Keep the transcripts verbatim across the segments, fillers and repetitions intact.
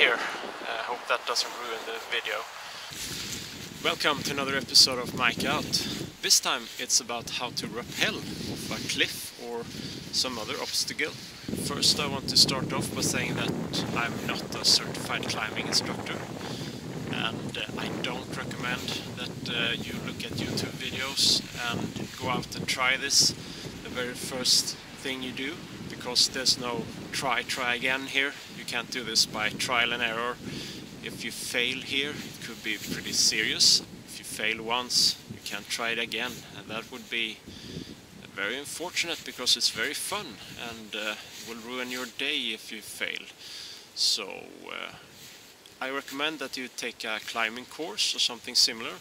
here. I uh, hope that doesn't ruin the video. Welcome to another episode of Mike Out. This time it's about how to rappel off a cliff or some other obstacle. First I want to start off by saying that I'm not a certified climbing instructor, and uh, I don't recommend that uh, you look at YouTube videos and go out and try this the very first thing you do, because there's no try try again here. You can't do this by trial and error. If you fail here, it could be pretty serious. If you fail once, you can't try it again, and that would be very unfortunate because it's very fun and uh, will ruin your day if you fail. So uh, I recommend that you take a climbing course or something similar.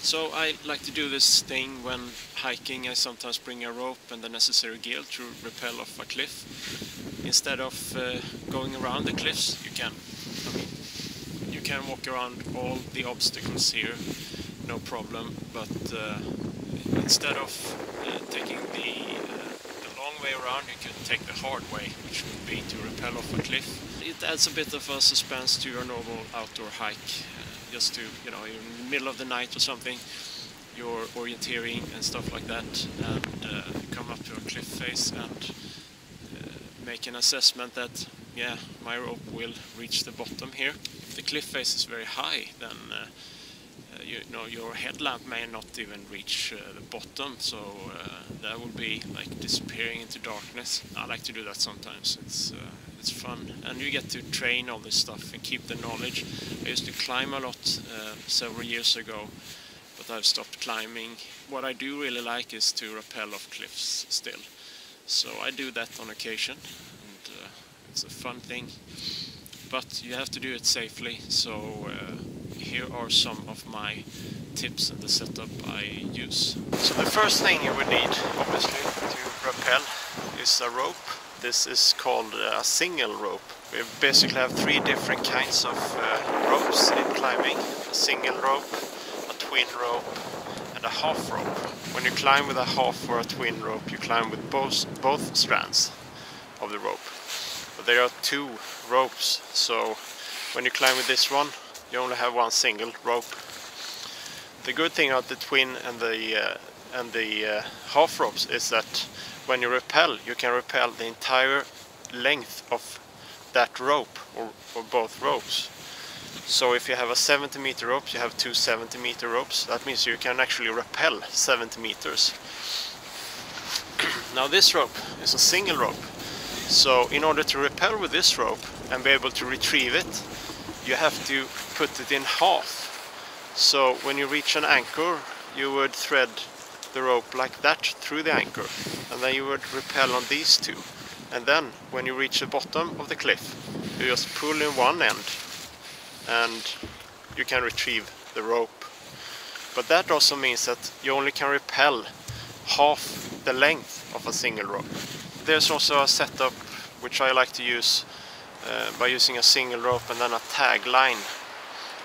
So I like to do this thing when hiking. I sometimes bring a rope and the necessary gear to rappel off a cliff. Instead of uh, going around the cliffs, you can I mean, you can walk around all the obstacles here, no problem, but uh, instead of uh, taking the, uh, the long way around, you could take the hard way, which would be to rappel off a cliff. It adds a bit of a suspense to your normal outdoor hike, uh, just to, you know, you're in the middle of the night or something, you're orienteering and stuff like that, and uh, you come up to a cliff face and uh, make an assessment that, yeah, my rope will reach the bottom here. If the cliff face is very high, then uh, Uh, you know, your headlamp may not even reach uh, the bottom, so uh, that would be like disappearing into darkness. I like to do that sometimes. It's uh, it's fun, and you get to train all this stuff and keep the knowledge. I used to climb a lot uh, several years ago, but I've stopped climbing. What I do really like is to rappel off cliffs still, so I do that on occasion, and uh, it's a fun thing. But you have to do it safely, so. Uh, Here are some of my tips and the setup I use. So the first thing you would need, obviously, to rappel is a rope. This is called a single rope. We basically have three different kinds of uh, ropes in climbing. A single rope, a twin rope, and a half rope. When you climb with a half or a twin rope, you climb with both, both strands of the rope. But there are two ropes, so when you climb with this one, you only have one single rope. The good thing about the twin and the uh, and the uh, half ropes is that when you rappel, you can rappel the entire length of that rope or, or both ropes. So if you have a seventy meter rope, you have two seventy meter ropes. That means you can actually rappel seventy meters. Now this rope is a single rope. So in order to rappel with this rope and be able to retrieve it, you have to put it in half. So when you reach an anchor, you would thread the rope like that through the anchor, and then you would rappel on these two. And then when you reach the bottom of the cliff, you just pull in one end and you can retrieve the rope. But that also means that you only can rappel half the length of a single rope. There's also a setup which I like to use Uh, by using a single rope and then a tag line.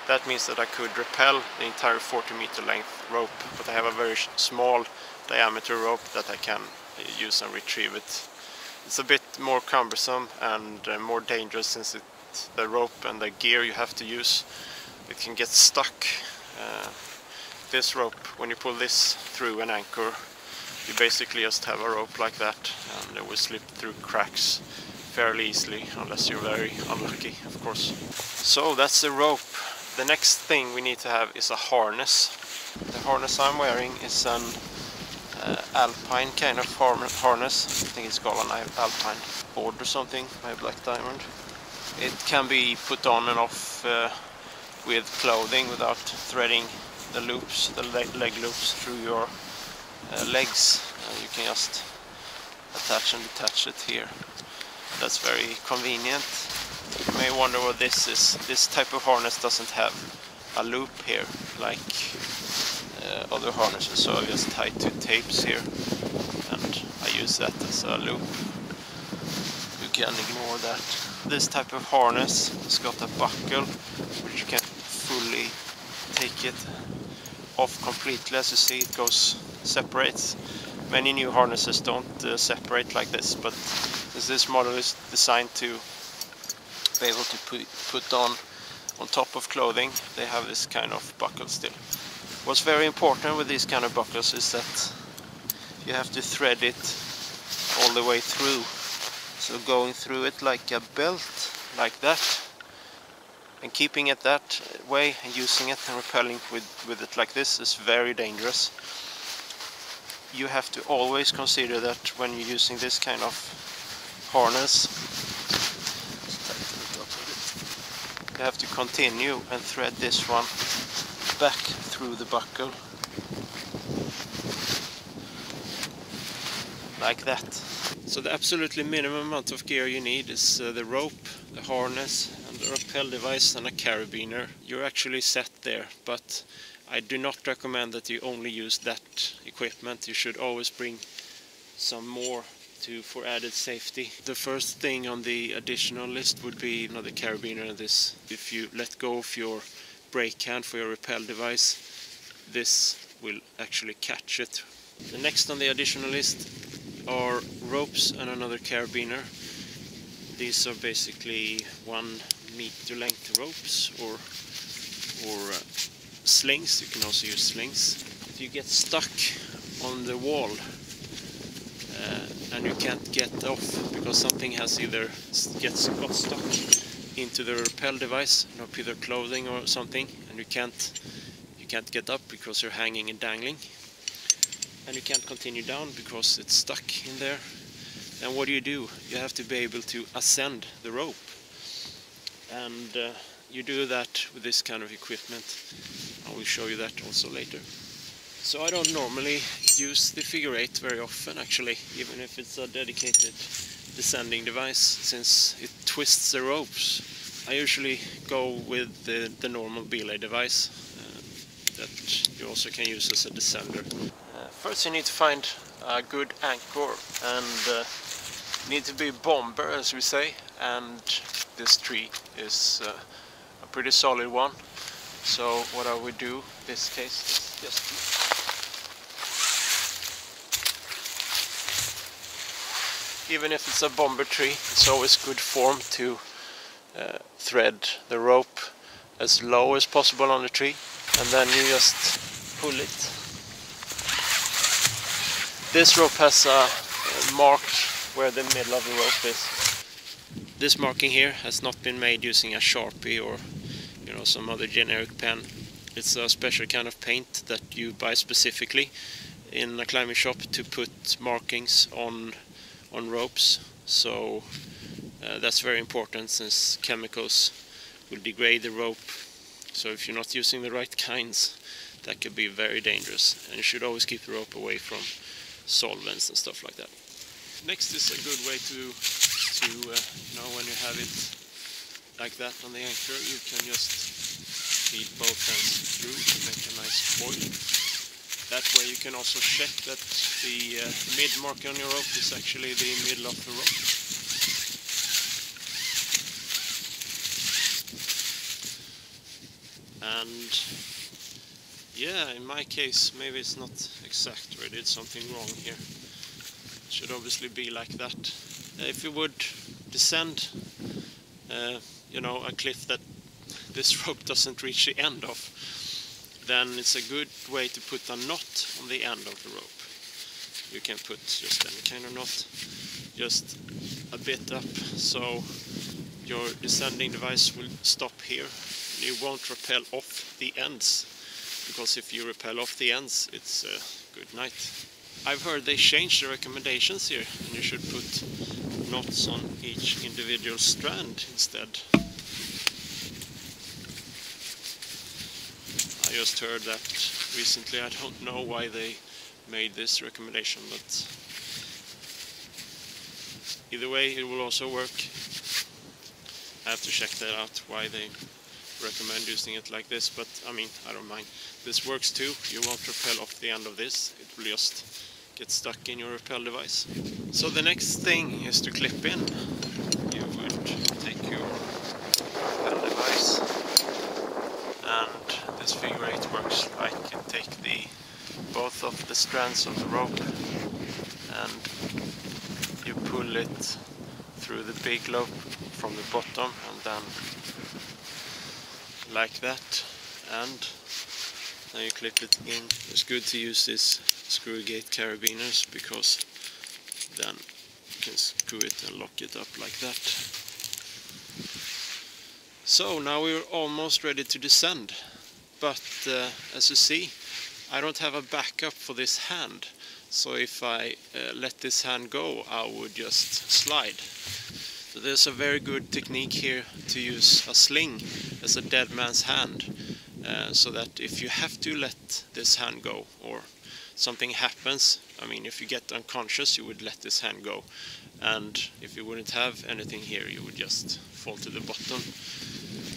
That means that I could rappel the entire forty meter length rope, but I have a very small diameter rope that I can use and retrieve it. It's a bit more cumbersome and uh, more dangerous, since it, the rope and the gear you have to use, it can get stuck. Uh, this rope, when you pull this through an anchor, you basically just have a rope like that, and it will slip through cracks fairly easily, unless you're very unlucky, of course. So that's the rope. The next thing we need to have is a harness. The harness I'm wearing is an uh, alpine kind of harness. I think it's called an alpine board or something by Black Diamond. It can be put on and off uh, with clothing without threading the loops, the leg, leg loops through your uh, legs. Uh, you can just attach and detach it here. That's very convenient. You may wonder what this is. This type of harness doesn't have a loop here, like uh, other harnesses, so I just tie two tapes here, and I use that as a loop. You can ignore that. This type of harness has got a buckle, which you can fully take it off completely. As you see, it goes, separates. Many new harnesses don't uh, separate like this, but this model is designed to be able to put, put on on top of clothing. They have this kind of buckle still. What's very important with these kind of buckles is that you have to thread it all the way through. So going through it like a belt, like that, and keeping it that way and using it and rappelling with, with it like this is very dangerous. You have to always consider that when you're using this kind of harness. You have to continue and thread this one back through the buckle. Like that. So the absolutely minimum amount of gear you need is uh, the rope, the harness, and the rappel device and a carabiner. You're actually set there, but I do not recommend that you only use that equipment. You should always bring some more to for added safety. The first thing on the additional list would be, you know, the carabiner and this. If you let go of your brake hand for your rappel device, this will actually catch it. The next on the additional list are ropes and another carabiner. These are basically one meter length ropes or or. Uh, slings. You can also use slings. If you get stuck on the wall uh, and you can't get off because something has either gets got stuck into the rappel device, you know, either clothing or something, and you can't you can't get up because you're hanging and dangling, and you can't continue down because it's stuck in there, then what do you do? You have to be able to ascend the rope, and uh, you do that with this kind of equipment. I will show you that also later. So I don't normally use the figure eight very often, actually, even if it's a dedicated descending device, since it twists the ropes. I usually go with the, the normal belay device uh, that you also can use as a descender. Uh, first you need to find a good anchor, and uh, need to be a bomber, as we say, and this tree is uh, a pretty solid one. So what I would do in this case is just even if it's a bomber tree, it's always good form to uh, thread the rope as low as possible on the tree, and then you just pull it. This rope has a mark where the middle of the rope is. This marking here has not been made using a Sharpie or you know, some other generic pen. It's a special kind of paint that you buy specifically in a climbing shop to put markings on on ropes. So uh, that's very important, since chemicals will degrade the rope. So if you're not using the right kinds, that could be very dangerous. And you should always keep the rope away from solvents and stuff like that. Next is a good way to, to uh, know when you have it like that on the anchor. You can just feed both hands through to make a nice coil. That way you can also check that the uh, mid mark on your rope is actually the middle of the rope. And yeah, in my case maybe it's not exact, or I did something wrong here. It should obviously be like that. Uh, if you would descend uh, you know, a cliff that this rope doesn't reach the end of, then it's a good way to put a knot on the end of the rope. You can put just any kind of knot, just a bit up, so your descending device will stop here. And you won't rappel off the ends, because if you rappel off the ends, it's a good night. I've heard they changed the recommendations here, and you should put knots on each individual strand instead. I just heard that recently. I don't know why they made this recommendation, but either way it will also work. I have to check that out, why they recommend using it like this, but I mean, I don't mind. This works too. You won't rappel off the end of this, it will just get stuck in your rappel device. So the next thing is to clip in. You would take your rappel device, and this figure eight works like you can take the both of the strands of the rope and you pull it through the big loop from the bottom and then like that, and then you clip it in. It's good to use these screw gate carabiners because then you can screw it and lock it up like that. So now we're almost ready to descend, but uh, as you see, I don't have a backup for this hand, so if I uh, let this hand go, I would just slide. So there's a very good technique here to use a sling as a dead man's hand, uh, so that if you have to let this hand go or something happens, I mean if you get unconscious you would let this hand go, and if you wouldn't have anything here you would just fall to the bottom.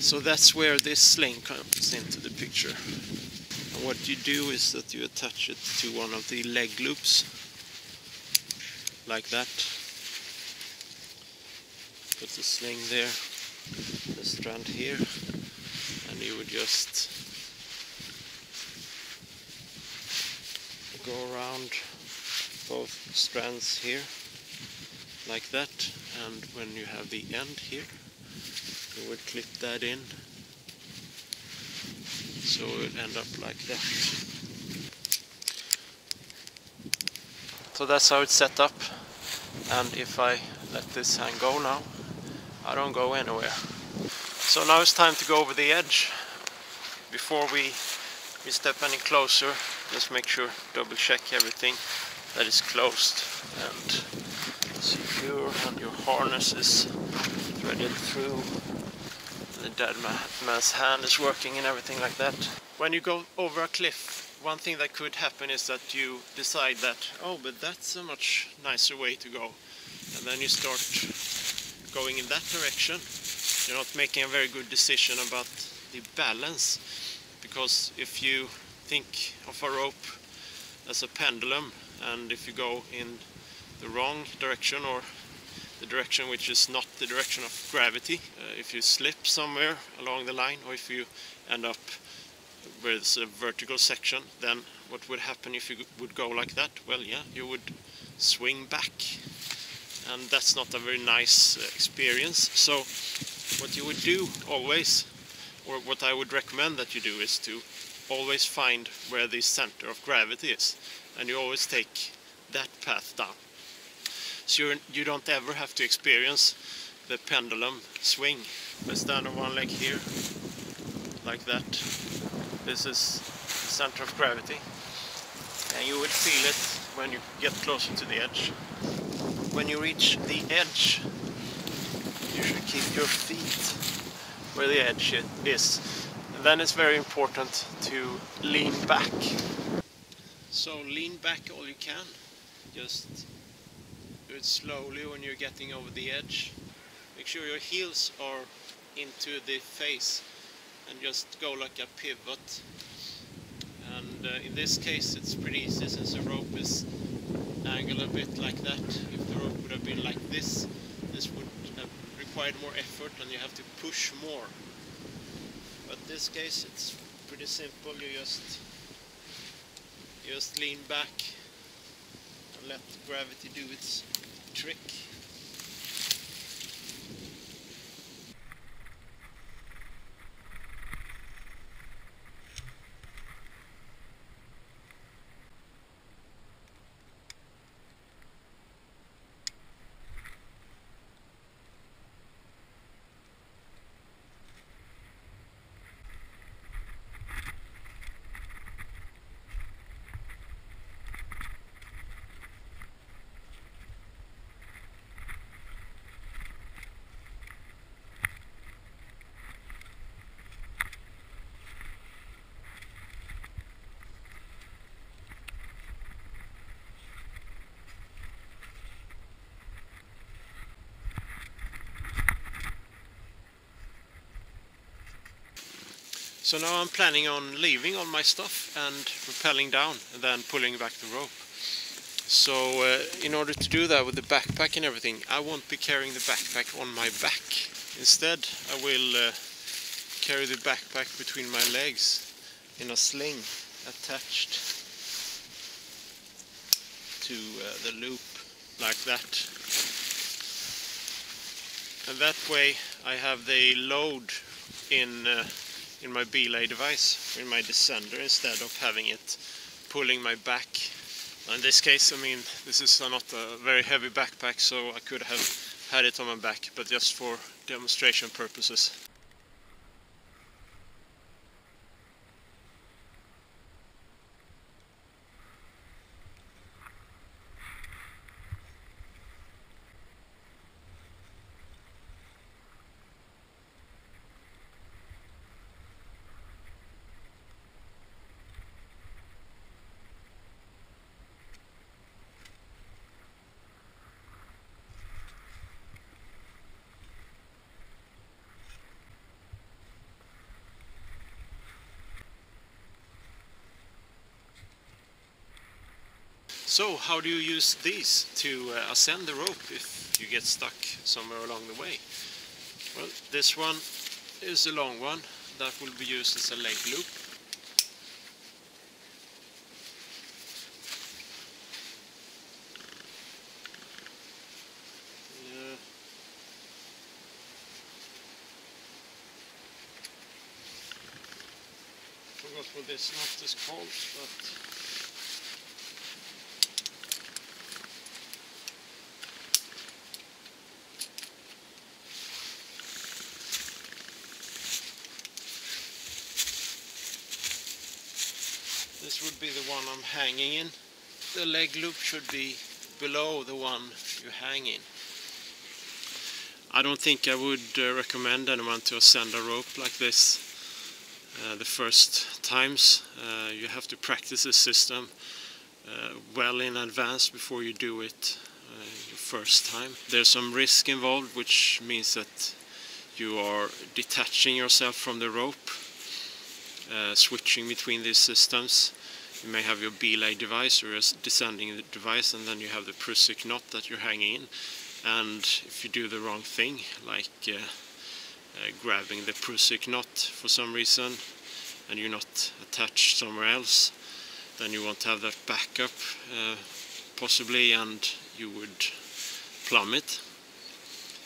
So that's where this sling comes into the picture. And what you do is that you attach it to one of the leg loops like that. Put the sling there, the strand here, and you would just go around both strands here like that, and when you have the end here you would clip that in, so it would end up like that. So that's how it's set up, and if I let this hand go now, I don't go anywhere. So now it's time to go over the edge. Before we, we step any closer, just make sure, double check everything that is closed and secure, and your harness is threaded through, the dead man's hand is working and everything like that. When you go over a cliff, one thing that could happen is that you decide that, oh, but that's a much nicer way to go, and then you start going in that direction. You're not making a very good decision about the balance, because if you think of a rope as a pendulum, and if you go in the wrong direction or the direction which is not the direction of gravity, uh, if you slip somewhere along the line, or if you end up where there's a vertical section, then what would happen if you would go like that? Well, yeah, you would swing back, and that's not a very nice uh, experience. So what you would do always, or what I would recommend that you do, is to always find where the center of gravity is, and you always take that path down. So you're, you don't ever have to experience the pendulum swing. I stand on one leg here, like that. This is the center of gravity, and you would feel it when you get closer to the edge. When you reach the edge, you should keep your feet where the edge is. Then it's very important to lean back. So lean back all you can. Just do it slowly when you're getting over the edge. Make sure your heels are into the face and just go like a pivot. And uh, in this case it's pretty easy since the rope is angled a bit like that. If the rope would have been like this, this would have required more effort and you have to push more. But in this case it's pretty simple, you just, you just lean back and let gravity do its trick. So now I'm planning on leaving all my stuff and rappelling down and then pulling back the rope. So uh, in order to do that with the backpack and everything, I won't be carrying the backpack on my back. Instead I will uh, carry the backpack between my legs in a sling attached to uh, the loop like that. and that way I have the load in uh, in my belay device, in my descender, instead of having it pulling my back. In this case, I mean, this is not a very heavy backpack, so I could have had it on my back, but just for demonstration purposes. So, how do you use these to uh, ascend the rope if you get stuck somewhere along the way? Well, this one is a long one that will be used as a leg loop. Yeah. I forgot what this knot is called, but... this would be the one I'm hanging in. The leg loop should be below the one you hang in. I don't think I would uh, recommend anyone to ascend a rope like this uh, the first times. Uh, you have to practice the system uh, well in advance before you do it uh, your first time. There's some risk involved, which means that you are detaching yourself from the rope, uh, switching between these systems. You may have your belay device or a descending device, and then you have the prusik knot that you're hanging in. And if you do the wrong thing, like uh, uh, grabbing the prusik knot for some reason, and you're not attached somewhere else, then you won't have that backup, uh, possibly, and you would plummet.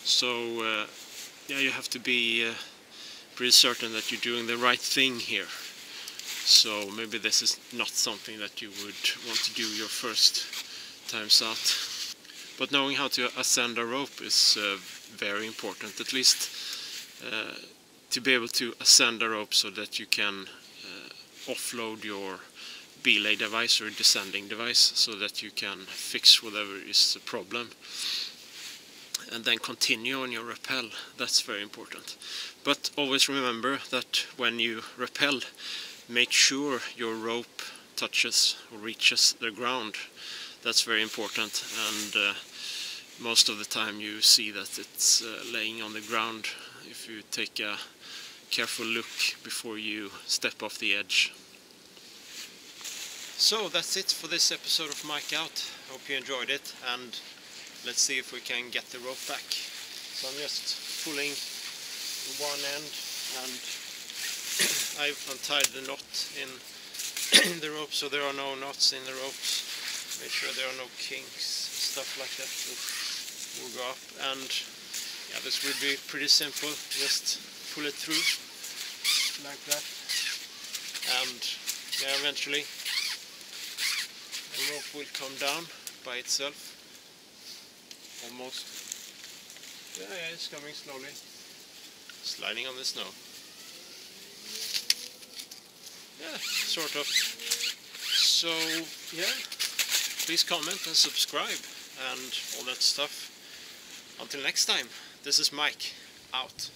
So, uh, yeah, you have to be uh, pretty certain that you're doing the right thing here. So maybe this is not something that you would want to do your first times out. But knowing how to ascend a rope is uh, very important, at least uh, to be able to ascend a rope so that you can uh, offload your belay device or descending device so that you can fix whatever is the problem. And then continue on your rappel. That's very important. But always remember that when you rappel, make sure your rope touches or reaches the ground. That's very important, and uh, most of the time you see that it's uh, laying on the ground if you take a careful look before you step off the edge. So that's it for this episode of Mike Out. Hope you enjoyed it, and let's see if we can get the rope back. So I'm just pulling one end, and I've untied the knot in, in the rope, so there are no knots in the ropes. Make sure there are no kinks and stuff like that will go up. And yeah, this will be pretty simple. Just pull it through like that, and yeah, eventually the rope will come down by itself. Almost. Yeah, yeah, it's coming slowly. Sliding on the snow. Yeah, sort of. So, yeah, please comment and subscribe and all that stuff. Until next time, this is Mike, out.